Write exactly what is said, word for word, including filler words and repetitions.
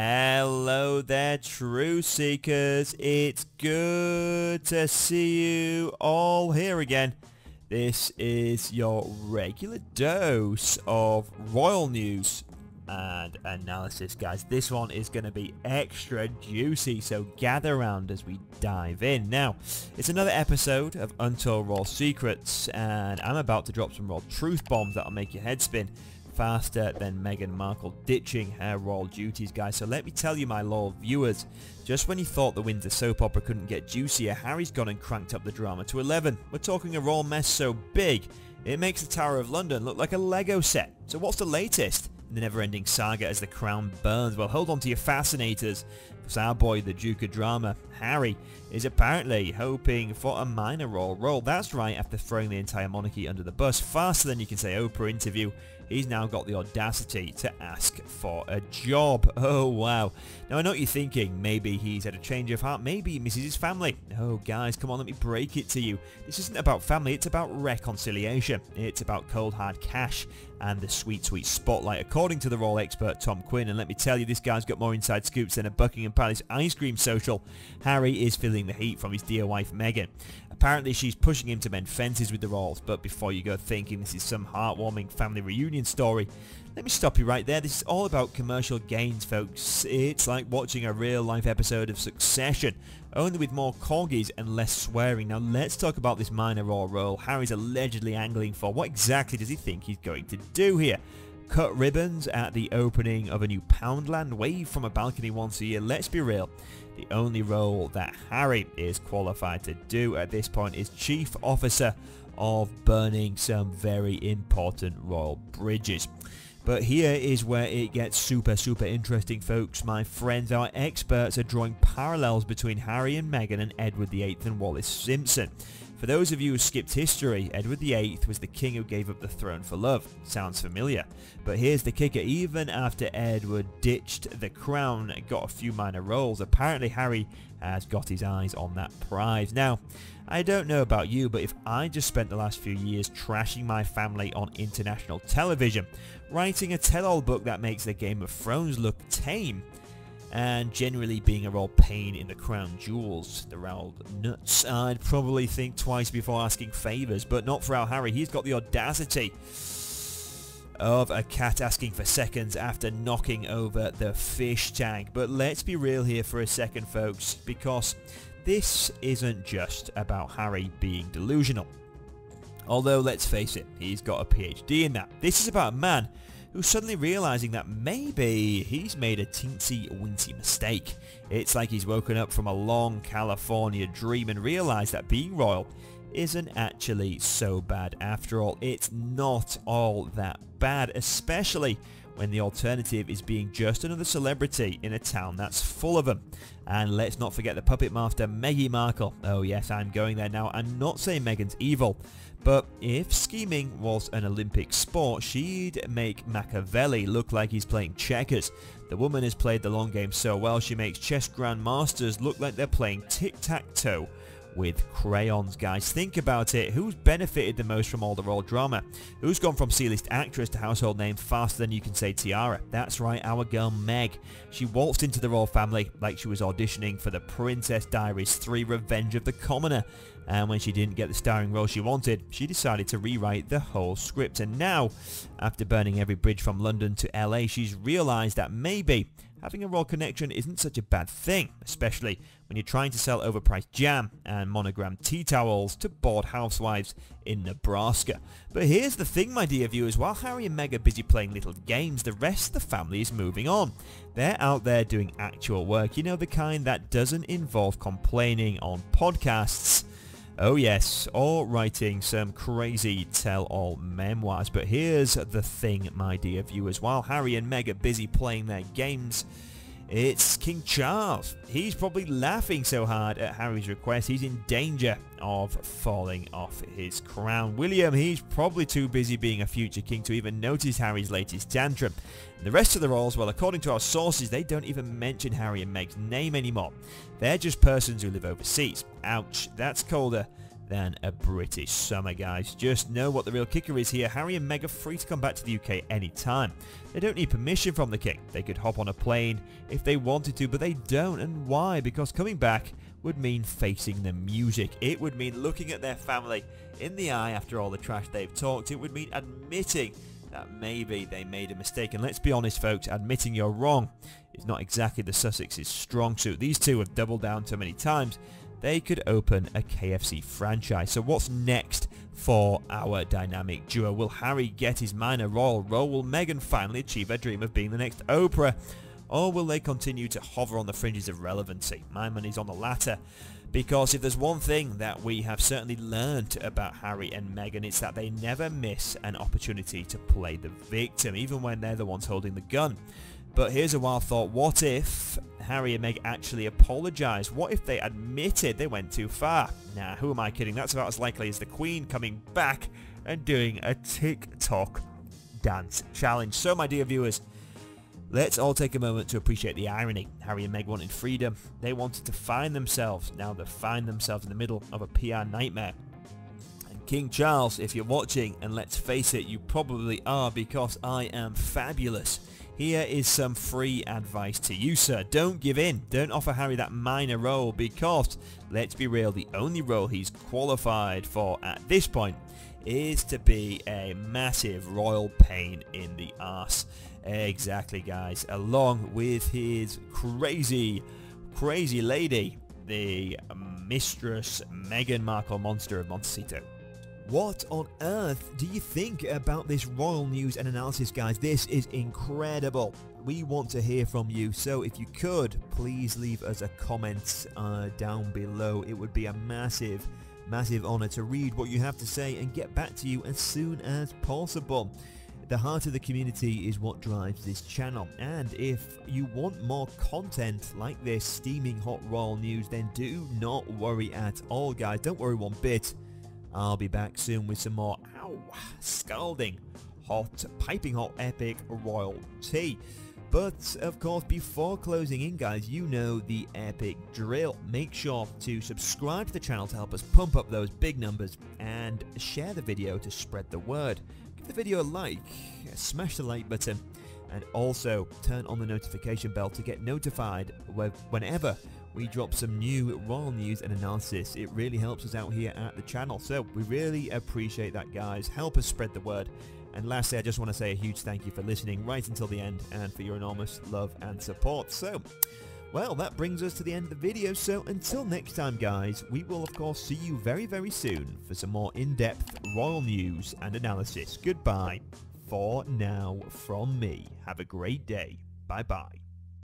Hello there, True Seekers. It's good to see you all here again. This is your regular dose of royal news and analysis, guys. This one is going to be extra juicy, so gather around as we dive in. Now, it's another episode of Untold Royal Secrets, and I'm about to drop some royal truth bombs that'll make your head spin. Faster than Meghan Markle ditching her royal duties, guys. So let me tell you, my loyal viewers, just when you thought the Windsor soap opera couldn't get juicier, Harry's gone and cranked up the drama to eleven. We're talking a royal mess so big, it makes the Tower of London look like a Lego set. So what's the latest in the never-ending saga as the crown burns? Well, hold on to your fascinators, because our boy, the Duke of Drama, Harry, is apparently hoping for a minor royal role. That's right, after throwing the entire monarchy under the bus, faster than you can say Oprah interview, he's now got the audacity to ask for a job. Oh, wow. Now, I know what you're thinking. Maybe he's had a change of heart. Maybe he misses his family. No, guys, come on, let me break it to you. This isn't about family. It's about reconciliation. It's about cold, hard cash and the sweet, sweet spotlight, according to the royal expert, Tom Quinn. And let me tell you, this guy's got more inside scoops than a Buckingham Palace ice cream social. Harry is feeling the heat from his dear wife, Meghan. Apparently, she's pushing him to mend fences with the royals. But before you go thinking this is some heartwarming family reunion story, let me stop you right there. This is all about commercial gains, folks. It's like watching a real-life episode of Succession, only with more corgis and less swearing. Now, let's talk about this minor royal role Harry's allegedly angling for. What exactly does he think he's going to do here? Cut ribbons at the opening of a new Poundland, wave from a balcony once a year? Let's be real, the only role that Harry is qualified to do at this point is chief officer of burning some very important royal bridges. But here is where it gets super, super interesting, folks. My friends, our experts are drawing parallels between Harry and Meghan and Edward the eighth and Wallis Simpson. For those of you who skipped history, Edward the eighth was the king who gave up the throne for love. Sounds familiar. But here's the kicker. Even after Edward ditched the crown and got a few minor roles, apparently Harry has got his eyes on that prize. Now, I don't know about you, but if I just spent the last few years trashing my family on international television, writing a tell-all book that makes the Game of Thrones look tame, and generally being a royal pain in the crown jewels, the royal nuts, I'd probably think twice before asking favours, but not for our Harry. He's got the audacity of a cat asking for seconds after knocking over the fish tank. But let's be real here for a second, folks, because this isn't just about Harry being delusional. Although, let's face it, he's got a PhD in that. This is about a man who's suddenly realising that maybe he's made a teensy-weensy mistake. It's like he's woken up from a long California dream and realised that being royal isn't actually so bad after all. It's not all that bad, especially when the alternative is being just another celebrity in a town that's full of them. And let's not forget the puppet master, Meghan Markle. Oh yes, I'm going there now, and not saying Meghan's evil, but if scheming was an Olympic sport, she'd make Machiavelli look like he's playing checkers. The woman has played the long game so well, she makes chess grandmasters look like they're playing tic-tac-toe with crayons, guys. Think about it. Who's benefited the most from all the royal drama? Who's gone from C-list actress to household name faster than you can say tiara? That's right, our girl Meg. She waltzed into the royal family like she was auditioning for the Princess Diaries three Revenge of the Commoner. And when she didn't get the starring role she wanted, she decided to rewrite the whole script. And now, after burning every bridge from London to L A, she's realised that maybe having a royal connection isn't such a bad thing, especially when you're trying to sell overpriced jam and monogrammed tea towels to bored housewives in Nebraska. But here's the thing, my dear viewers, while Harry and Meg are busy playing little games, the rest of the family is moving on. They're out there doing actual work, you know, the kind that doesn't involve complaining on podcasts. Oh yes, or writing some crazy tell-all memoirs. But here's the thing, my dear viewers, while Harry and Meg are busy playing their games, it's King Charles. He's probably laughing so hard at Harry's request, he's in danger of falling off his crown. William, he's probably too busy being a future king to even notice Harry's latest tantrum. And the rest of the royals, well, according to our sources, they don't even mention Harry and Meg's name anymore. They're just persons who live overseas. Ouch, that's colder than a British summer, guys. Just know what the real kicker is here. Harry and Meghan are free to come back to the U K anytime. They don't need permission from the king. They could hop on a plane if they wanted to, but they don't. And why? Because coming back would mean facing the music. It would mean looking at their family in the eye after all the trash they've talked. It would mean admitting that maybe they made a mistake. And let's be honest, folks, admitting you're wrong is not exactly the Sussexes' strong suit. These two have doubled down so many times, they could open a K F C franchise. So what's next for our dynamic duo? Will Harry get his minor royal role? Will Meghan finally achieve her dream of being the next Oprah? Or will they continue to hover on the fringes of relevancy? My money's on the latter, because if there's one thing that we have certainly learned about Harry and Meghan, it's that they never miss an opportunity to play the victim, even when they're the ones holding the gun. But here's a wild thought. What if Harry and Meg actually apologise? What if they admitted they went too far? Nah, who am I kidding? That's about as likely as the Queen coming back and doing a TikTok dance challenge. So, my dear viewers, let's all take a moment to appreciate the irony. Harry and Meg wanted freedom. They wanted to find themselves. Now they find themselves in the middle of a P R nightmare. And King Charles, if you're watching, and let's face it, you probably are, because I am fabulous. Here is some free advice to you, sir. Don't give in. Don't offer Harry that minor role, because, let's be real, the only role he's qualified for at this point is to be a massive royal pain in the arse. Exactly, guys, along with his crazy, crazy lady, the mistress Meghan Markle, monster of Montecito. What on earth do you think about this royal news and analysis, guys? This is incredible. We want to hear from you, so if you could, please leave us a comment uh, down below. It would be a massive, massive honor to read what you have to say and get back to you as soon as possible. The heart of the community is what drives this channel, and if you want more content like this steaming hot royal news, then do not worry at all, guys. Don't worry one bit. I'll be back soon with some more, ow, scalding hot, piping hot, epic royal tea. But of course, before closing in, guys, you know the epic drill. Make sure to subscribe to the channel to help us pump up those big numbers, and share the video to spread the word. The video a like, smash the like button, and also turn on the notification bell to get notified whenever we drop some new royal news and analysis. It really helps us out here at the channel, so we really appreciate that, guys. Help us spread the word. And lastly, I just want to say a huge thank you for listening right until the end, and for your enormous love and support. So, well, that brings us to the end of the video. So until next time, guys, we will of course see you very, very soon for some more in-depth royal news and analysis. Goodbye for now from me. Have a great day. Bye-bye.